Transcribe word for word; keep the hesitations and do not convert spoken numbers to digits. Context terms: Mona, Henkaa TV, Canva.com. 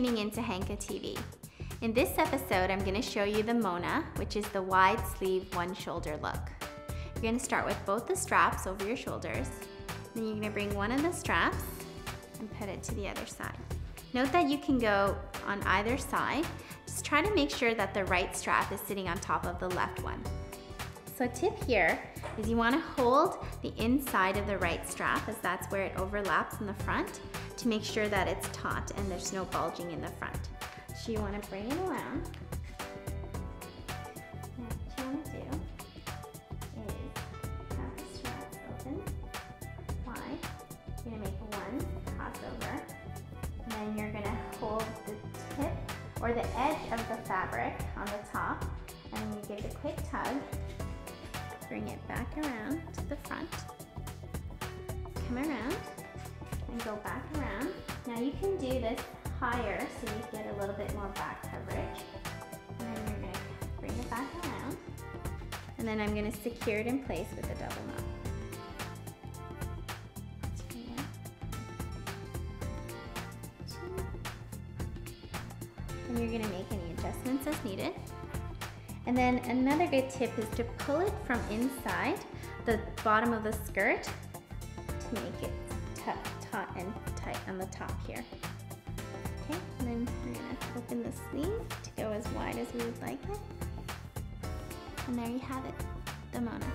tuning into Henkaa T V. In this episode, I'm going to show you the Mona, which is the wide sleeve, one shoulder look. You're going to start with both the straps over your shoulders, then you're going to bring one of the straps and put it to the other side. Note that you can go on either side. Just try to make sure that the right strap is sitting on top of the left one. So a tip here is you want to hold the inside of the right strap, as that's where it overlaps in the front, to make sure that it's taut and there's no bulging in the front. So you want to bring it around. Now what you want to do is have the strap open wide. You're going to make one crossover, and then you're going to hold the tip or the edge of the fabric on the top, and you give it a quick tug. Bring it back around to the front, come around, and go back around. Now you can do this higher so you get a little bit more back coverage. And then you're going to bring it back around. And then I'm going to secure it in place with a double knot. And you're going to make any adjustments as needed. And then another good tip is to pull it from inside the bottom of the skirt to make it taut and tight on the top here. Okay, and then we're gonna open the sleeve to go as wide as we would like it. And there you have it, the Mona.